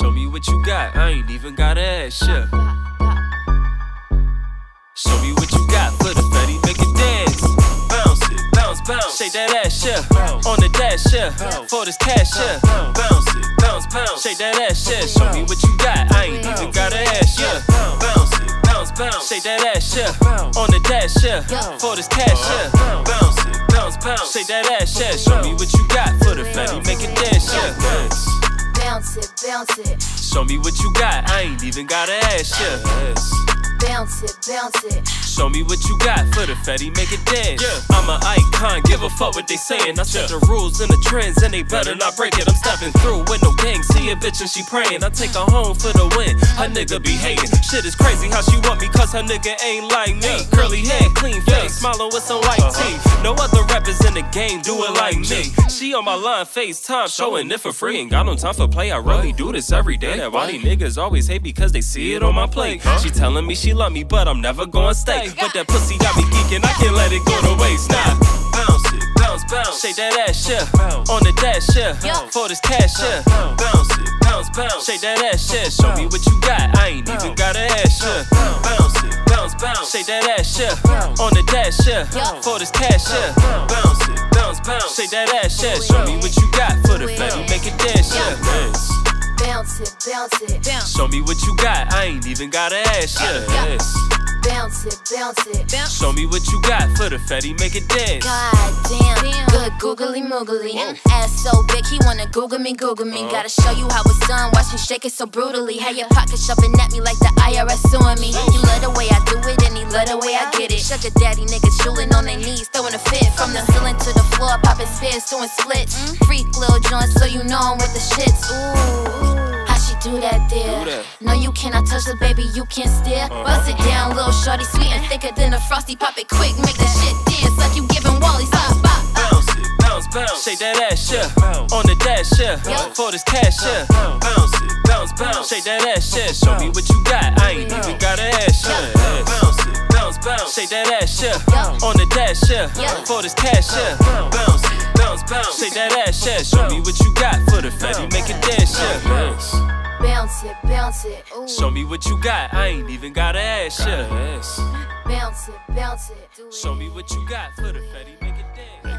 Show me what you got, I ain't even gotta ask, yeah. Show me what you got, for the fatty, make it dance. Bounce it, bounce, bounce. Shake that ass, yeah. Bounce. On the dash, yeah. Bounce. For this cash, yeah. Bounce it, bounce, bounce. Shake that ass, yeah. Show me what you got, I ain't even gotta ask, yeah. Bounce it, bounce, bounce. Shake that ass, yeah. Bounce. On the dash, yeah. Bounce. For this cash, yeah. Bounce it, bounce, bounce. Shake that ass, yeah. Show me what you got, for the fatty, make it dance, yeah. Bounce. Bounce it, bounce it. Show me what you got, I ain't even gotta ask, yeah. Bounce it, bounce it. Show me what you got, for the fatty, make it dance. Yeah. I'm an icon, give a fuck what they saying. I set the rules and the trends, and they better not break it. I'm stepping through with no gang, see a bitch and she praying. I take her home for the win, her nigga be hating. Shit is crazy how she want me, cause her nigga ain't like me. Curly hair, clean face, smiling with some white teeth. No other rappers in the game do it like me. She on my line, FaceTime, showing it for free. Ain't got no time for play, I really do this every day. That why these niggas always hate, because they see it on my plate. She telling me she love me, but I'm never gonna stay. But that pussy got me geeking, I can't let it go to waste. Now bounce it, bounce, bounce. Shake that ass, yeah. On the dash, yeah. For this cash, yeah. Bounce it, bounce, bounce. Shake that ass, yeah. Show me what you got, I ain't even gotta ask, yeah. Bounce it, bounce, bounce. Shake that ass, yeah. On the dash, yeah. For this cash, yeah. Bounce it, bounce, bounce. Shake that ass, yeah. Show me what you got, for the fatty, make it dance, yeah. Bounce it, bounce it. Bounce. Show me what you got, I ain't even gotta ask, yeah. Bounce it, bounce it. Bounce. Show me what you got, for the fatty, make it dance. God damn, good googly moogly. Ass so big, he wanna Google me, Google me. Gotta show you how it's done, watch me shake it so brutally. Had your pocket shoving at me like the IRS suing me. He love the way I do it, and he love the way I get it. Shut your daddy niggas drooling on their knees, throwing a fit. From the ceiling to the floor, popping spins, doing splits. Freak little joints, so you know I'm with the shits. Ooh. Do that, dear. No, you cannot touch the baby, you can't steer. Bust it down, little shorty, sweet and thicker than a frosty. Pop it quick, make that shit dance like you giving Wally. Stop, bop, bop. Bounce it, bounce, bounce. Shake that ass, yeah. On the dash, yeah. For this cash, yeah. Bounce it, bounce, bounce. Shake that ass, yeah. Show me what you got, I ain't even gotta ask, yeah. Bounce it, bounce, bounce. Shake that ass, yeah. On the dash, yeah. For this cash, yeah. Bounce it, bounce, bounce. Shake that ass, yeah. Show me what you got, for the fatty, make it dance, yeah. Bounce it, bounce it. Ooh. Show me what you got, I ain't even gotta ask, yeah. Bounce it, bounce it. Show me what you got, for the fatty, make it dance.